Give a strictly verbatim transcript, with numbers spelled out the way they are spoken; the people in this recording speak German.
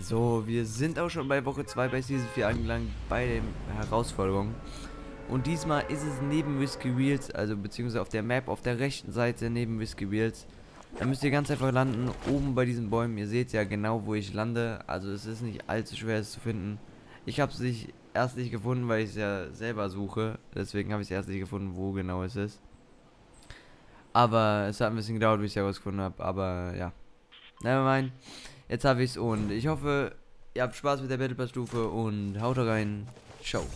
So, wir sind auch schon bei Woche zwei bei Season vier angelangt, bei den Herausforderungen. Und diesmal ist es neben Whiskey Wheels, also beziehungsweise auf der Map auf der rechten Seite neben Whiskey Wheels. Da müsst ihr ganz einfach landen, oben bei diesen Bäumen. Ihr seht ja genau, wo ich lande, also es ist nicht allzu schwer, es zu finden. Ich habe es nicht, erst nicht gefunden, weil ich es ja selber suche, deswegen habe ich es erst nicht gefunden, wo genau es ist. Aber es hat ein bisschen gedauert, bis ich es herausgefunden habe, aber ja. Nevermind, jetzt habe ich es und ich hoffe, ihr habt Spaß mit der Battle Pass Stufe und haut rein, ciao.